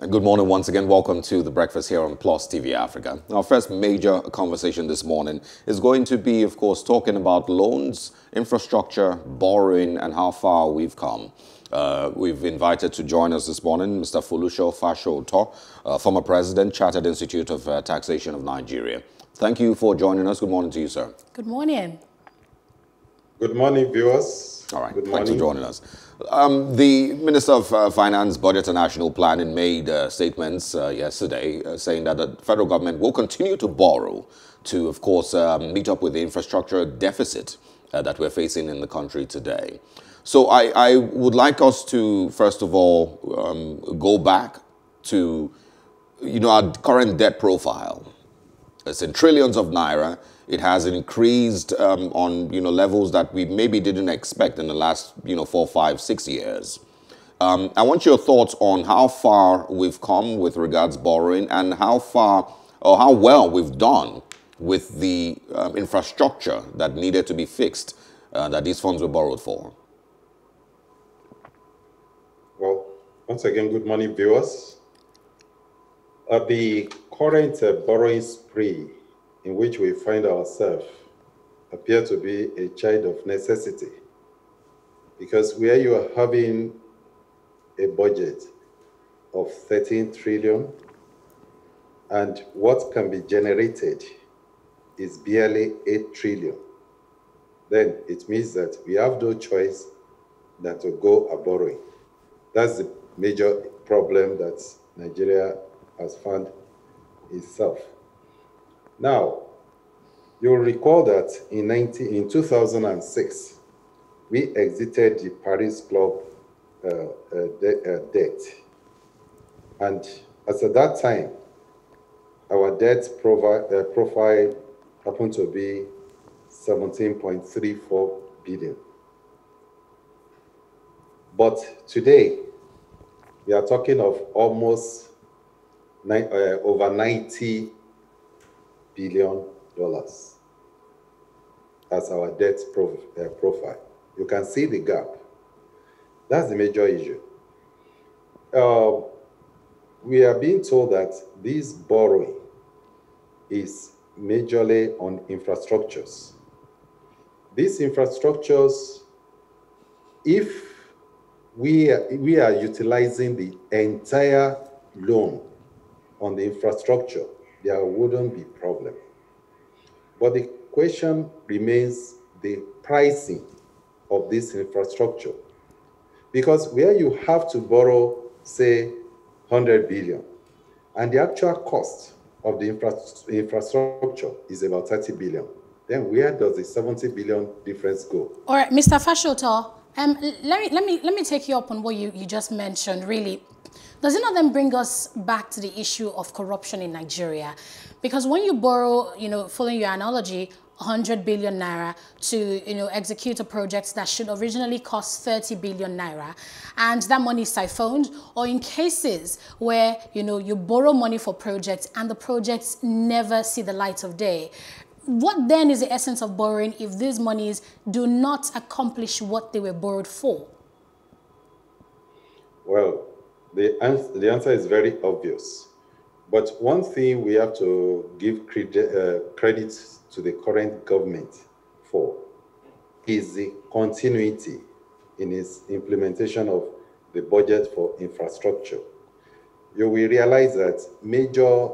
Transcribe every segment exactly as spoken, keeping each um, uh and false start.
And good morning once again. Welcome to The Breakfast here on Plus T V Africa. Our first major conversation this morning is going to be, of course, talking about loans, infrastructure, borrowing, and how far we've come. Uh, we've invited to join us this morning Mister Foluso Fasoto, uh, former president, Chartered Institute of uh, Taxation of Nigeria. Thank you for joining us. Good morning to you, sir. Good morning. Good morning, viewers. All right, thanks for joining us. Um, the Minister of uh, Finance, Budget and National Planning made uh, statements uh, yesterday uh, saying that the federal government will continue to borrow to, of course, uh, meet up with the infrastructure deficit uh, that we're facing in the country today. So I, I would like us to, first of all, um, go back to, you know, our current debt profile. It's in trillions of naira. It has increased um, on, you know, levels that we maybe didn't expect in the last, you know, four, five, six years. Um, I want your thoughts on how far we've come with regards borrowing and how far or how well we've done with the uh, infrastructure that needed to be fixed uh, that these funds were borrowed for. Well, once again, good morning, viewers. Uh, the current uh, borrowing spree in which we find ourselves appear to be a child of necessity, because where you are having a budget of thirteen trillion and what can be generated is barely eight trillion, then it means that we have no choice than to go a borrowing. That's the major problem that Nigeria has found itself. Now, you'll recall that in, nineteen, in two thousand six, we exited the Paris Club uh, uh, de uh, debt. And as at that time, our debt uh, profile happened to be seventeen point three four billion. But today, we are talking of almost uh, over ninety billion dollars as our debt prof uh, profile. You can see the gap. That's the major issue. Uh, we are being told that this borrowing is majorly on infrastructures. These infrastructures, if we are, we are utilizing the entire loan on the infrastructure, there wouldn't be a problem. But the question remains the pricing of this infrastructure. Because where you have to borrow, say, one hundred billion, and the actual cost of the infra infrastructure is about thirty billion, then where does the seventy billion difference go? All right, Mister Fasoto, um, let me, let me, let me take you up on what you, you just mentioned, really. Does it not then bring us back to the issue of corruption in Nigeria? Because when you borrow, you know, following your analogy, one hundred billion naira to, you know, execute a project that should originally cost thirty billion naira, and that money is siphoned, or in cases where, you know, you borrow money for projects and the projects never see the light of day. What then is the essence of borrowing if these monies do not accomplish what they were borrowed for? Well, The answer, the answer is very obvious. But one thing we have to give credit, uh, credit to the current government for is the continuity in its implementation of the budget for infrastructure. You will realize that major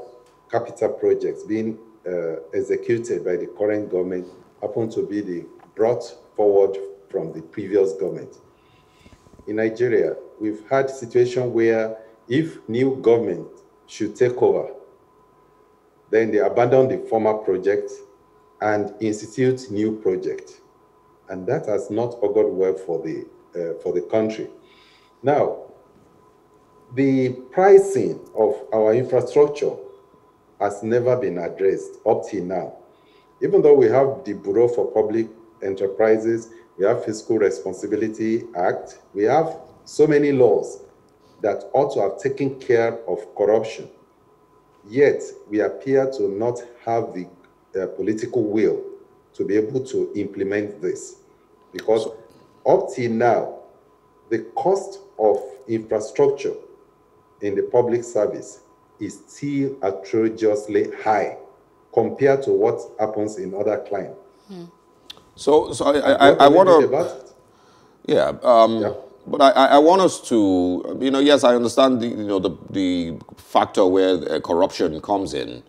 capital projects being uh, executed by the current government happen to be the brought forward from the previous government. In Nigeria, we've had situation where if new government should take over, then they abandon the former project and institute new project. And that has not augured well for the, uh, for the country. Now, the pricing of our infrastructure has never been addressed up till now. Even though we have the Bureau for Public Enterprises, we have Fiscal Responsibility Act, we have so many laws that ought to have taken care of corruption, yet we appear to not have the uh, political will to be able to implement this. Because up till now, the cost of infrastructure in the public service is still outrageously high compared to what happens in other clients. Hmm. So, so I, I, I, I want to, yeah, um, yeah, but I, I want us to, you know, yes, I understand the, you know, the, the factor where the corruption comes in,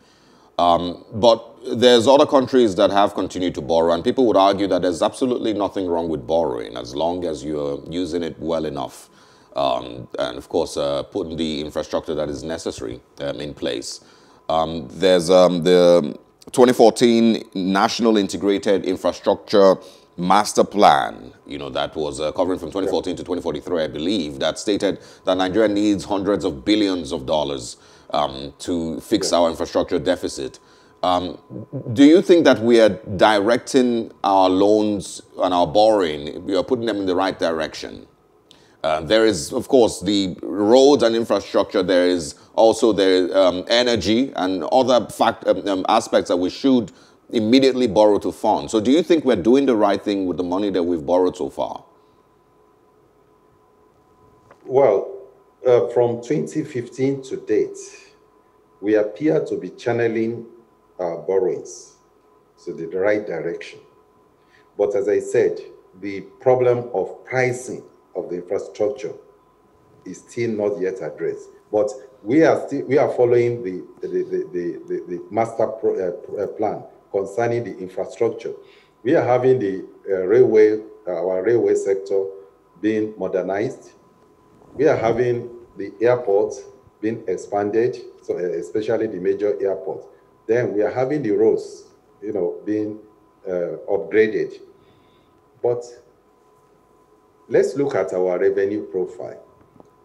um, but there's other countries that have continued to borrow, and people would argue that there's absolutely nothing wrong with borrowing as long as you're using it well enough, um, and of course uh, putting the infrastructure that is necessary um, in place. Um, there's um, the twenty fourteen National Integrated Infrastructure Master Plan, you know, that was uh, covering from twenty fourteen to twenty forty-three, I believe, that stated that Nigeria needs hundreds of billions of dollars um, to fix our infrastructure deficit. Um, do you think that we are directing our loans and our borrowing, we are putting them in the right direction? Uh, there is, of course, the roads and infrastructure. There is also the um, energy and other fact, um, aspects that we should immediately borrow to fund. So do you think we're doing the right thing with the money that we've borrowed so far? Well, uh, from twenty fifteen to date, we appear to be channeling our borrowings to the right direction. But as I said, the problem of pricing of the infrastructure is still not yet addressed, but we are still we are following the the the, the, the, the master pro, uh, plan concerning the infrastructure. We are having the uh, railway, uh, our railway sector being modernized. We are having the airports being expanded, so especially the major airports. Then we are having the roads, you know, being uh, upgraded, but let's look at our revenue profile.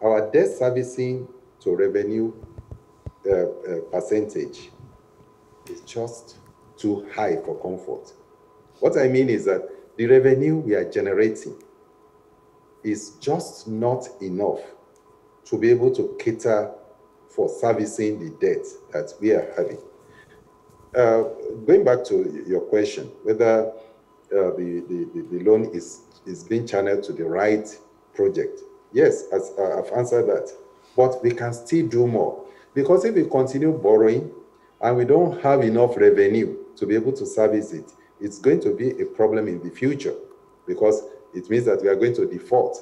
Our debt servicing to revenue uh, uh, percentage is just too high for comfort. What I mean is that the revenue we are generating is just not enough to be able to cater for servicing the debt that we are having. Uh, going back to your question, whether uh, the, the, the loan is is being channeled to the right project. Yes, as I've answered that, but we can still do more, because if we continue borrowing and we don't have enough revenue to be able to service it, it's going to be a problem in the future, because it means that we are going to default.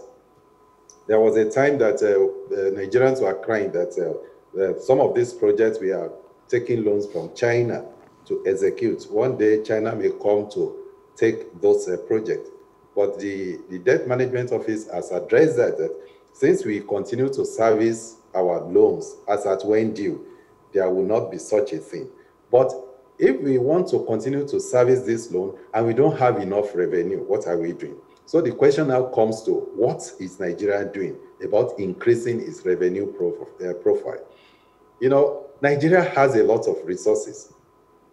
There was a time that uh, uh, Nigerians were crying that uh, uh, some of these projects we are taking loans from China to execute. One day China may come to take those uh, projects. But the, the Debt Management Office has addressed that, that since we continue to service our loans as at when due, there will not be such a thing. But if we want to continue to service this loan and we don't have enough revenue, what are we doing? So the question now comes to, what is Nigeria doing about increasing its revenue profile? You know, Nigeria has a lot of resources,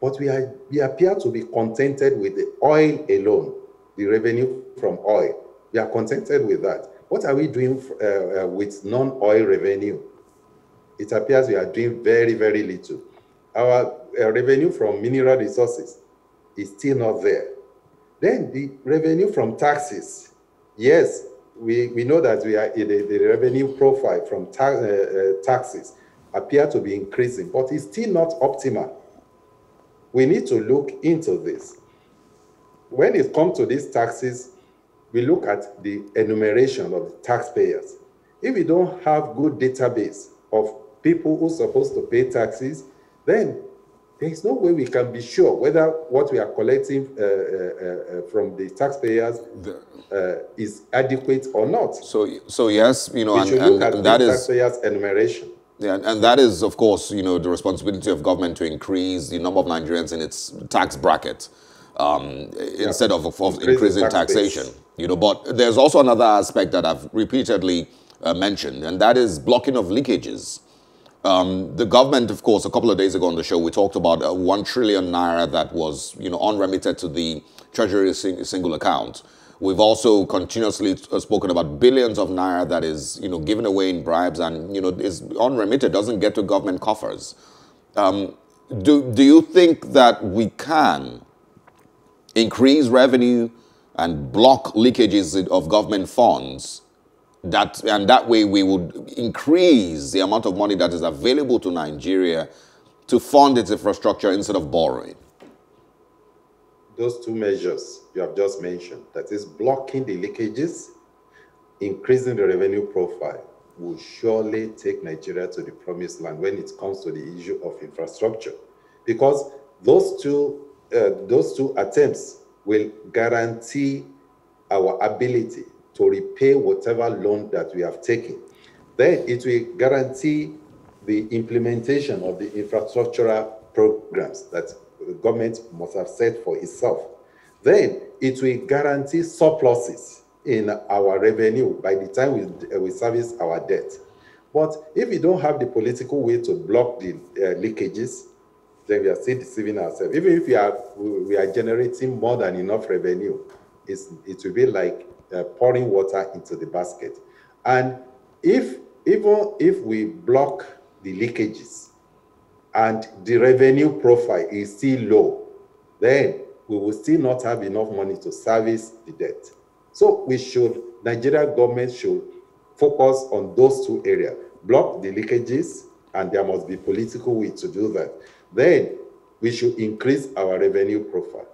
but we, are, we appear to be contented with the oil alone. The revenue from oil, we are contented with that. What are we doing uh, uh, with non-oil revenue? It appears we are doing very, very little. Our uh, revenue from mineral resources is still not there. Then the revenue from taxes. Yes, we, we know that we are the, the revenue profile from ta uh, uh, taxes appear to be increasing, but it's still not optimal. We need to look into this. When it comes to these taxes, we look at the enumeration of the taxpayers. If we don't have good database of people who are supposed to pay taxes, then there is no way we can be sure whether what we are collecting uh, uh, uh, from the taxpayers uh, is adequate or not. So, so yes, you know, we and, should look and, at and that is taxpayers' enumeration. Yeah, and that is, of course, you know, the responsibility of government to increase the number of Nigerians in its tax bracket. Um, yeah. Instead of, of increasing, increasing tax taxation, base. You know, but there's also another aspect that I've repeatedly uh, mentioned, and that is blocking of leakages. Um, the government, of course, a couple of days ago on the show, we talked about uh, one trillion naira that was, you know, unremitted to the Treasury sing single account. We've also continuously spoken about billions of naira that is, you know, given away in bribes and, you know, is unremitted, doesn't get to government coffers. Um, do do you think that we can increase revenue and block leakages of government funds That, and that way we would increase the amount of money that is available to Nigeria to fund its infrastructure instead of borrowing. Those two measures you have just mentioned, that is blocking the leakages, increasing the revenue profile, will surely take Nigeria to the promised land when it comes to the issue of infrastructure. Because those two, uh, those two attempts will guarantee our ability to repay whatever loan that we have taken. Then it will guarantee the implementation of the infrastructural programs that the government must have set for itself. Then it will guarantee surpluses in our revenue by the time we, uh, we service our debt. But if we don't have the political will to block the uh, leakages, then we are still deceiving ourselves. Even if we are, we are generating more than enough revenue, it's, it will be like uh, pouring water into the basket. And if even if we block the leakages and the revenue profile is still low, then we will still not have enough money to service the debt. So we should, Nigeria government should focus on those two areas, block the leakages, and there must be political will to do that. Then we should increase our revenue profile.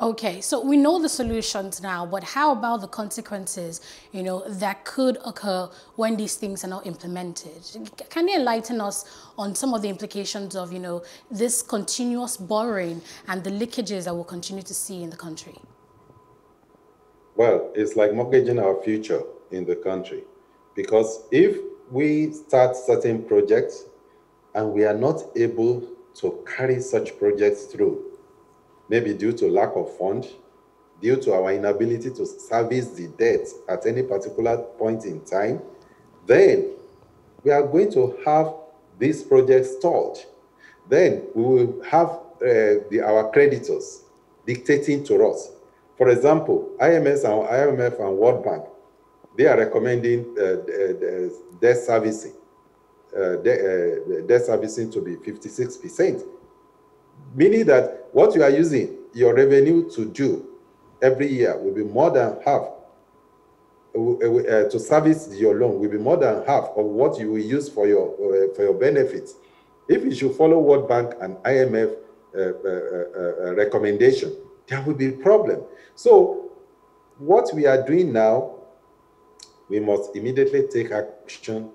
Okay, so we know the solutions now, but how about the consequences, you know, that could occur when these things are not implemented? Can you enlighten us on some of the implications of, you know, this continuous borrowing and the leakages that we'll continue to see in the country? Well, it's like mortgaging our future in the country, because if we start certain projects and we are not able to carry such projects through, maybe due to lack of fund, due to our inability to service the debt at any particular point in time, then we are going to have these projects stalled. Then we will have uh, the, our creditors dictating to us. For example, I M F and World Bank, they are recommending uh, debt servicing, uh, debt servicing to be fifty-six percent. Meaning that what you are using your revenue to do every year will be more than half, uh, to service your loan will be more than half of what you will use for your, uh, for your benefits. If you should follow World Bank and I M F uh, uh, uh, recommendation, there will be a problem. So what we are doing now, we must immediately take action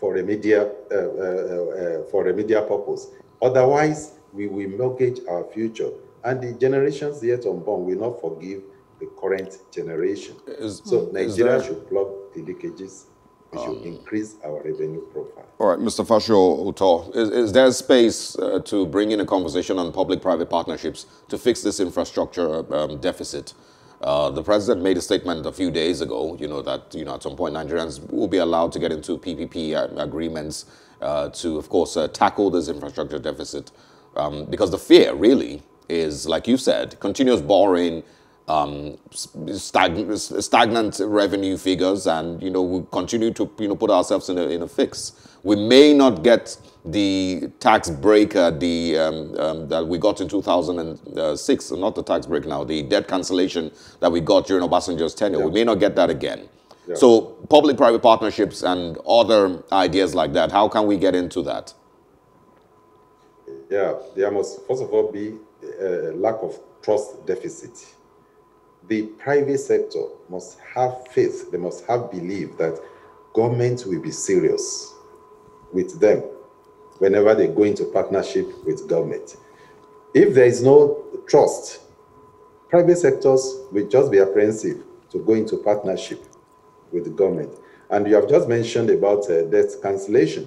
for remedial, uh, uh, uh, for remedial purpose. Otherwise, we will mortgage our future, and the generations yet unborn will not forgive the current generation. Is, so Nigeria there, should block the leakages. We um, should increase our revenue profile. All right, Mister Fasoto, is, is there space uh, to bring in a conversation on public-private partnerships to fix this infrastructure um, deficit? Uh, the president made a statement a few days ago, you know, that, you know, at some point Nigerians will be allowed to get into P P P agreements uh, to, of course, uh, tackle this infrastructure deficit. Um, because the fear really is, like you said, continuous borrowing, um, stag stagnant revenue figures, and, you know, we continue to, you know, put ourselves in a, in a fix. We may not get the tax break uh, the, um, um, that we got in two thousand six, not the tax break now, the debt cancellation that we got during Obasanjo's tenure. Yeah. We may not get that again. Yeah. So public-private partnerships and other ideas like that, how can we get into that? Yeah, there must, first of all, be a lack of trust deficit. The private sector must have faith, they must have belief that government will be serious with them whenever they go into partnership with government. If there is no trust, private sectors will just be apprehensive to go into partnership with the government. And you have just mentioned about uh, debt cancellation.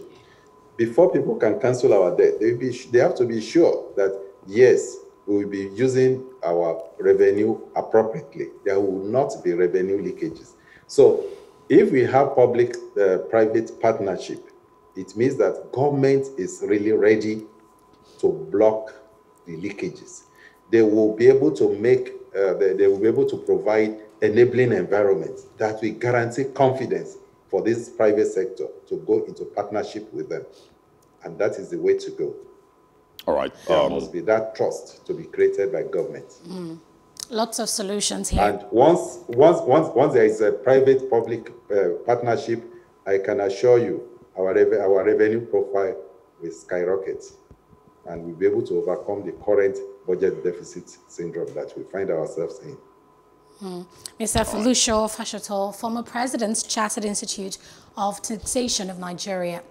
Before people can cancel our debt, they, be, they have to be sure that, yes, we will be using our revenue appropriately. There will not be revenue leakages. So if we have public-private uh, partnership, it means that government is really ready to block the leakages. They will be able to make, uh, they, they will be able to provide enabling environment that will guarantee confidence for this private sector to go into partnership with them. And that is the way to go. All right. There um, must be that trust to be created by government. Mm. Lots of solutions here. And once, once, once, once there is a private-public uh, partnership, I can assure you our, rev our revenue profile will skyrocket, and we'll be able to overcome the current budget deficit syndrome that we find ourselves in. Mm. Mister Foluso Fasoto, former President's Chartered Institute of Taxation of Nigeria,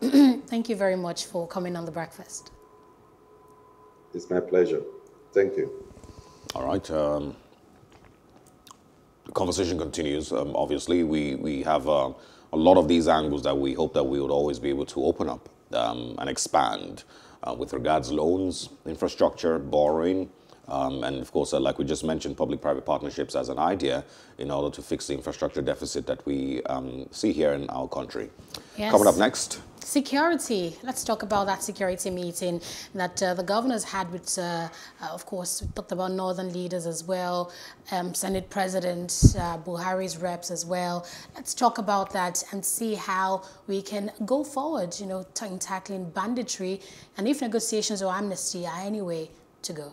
thank you very much for coming on The Breakfast. It's my pleasure. Thank you. All right. Um, the conversation continues. Um, obviously, we, we have uh, a lot of these angles that we hope that we would always be able to open up um, and expand uh, with regards loans, infrastructure, borrowing, Um, and of course, uh, like we just mentioned, public-private partnerships as an idea in order to fix the infrastructure deficit that we um, see here in our country. Yes. Coming up next. Security. Let's talk about that security meeting that uh, the governors had with, uh, uh, of course, we talked about northern leaders as well, um, Senate President uh, Buhari's reps as well. Let's talk about that and see how we can go forward, you know, in tackling banditry, and if negotiations or amnesty are any way to go.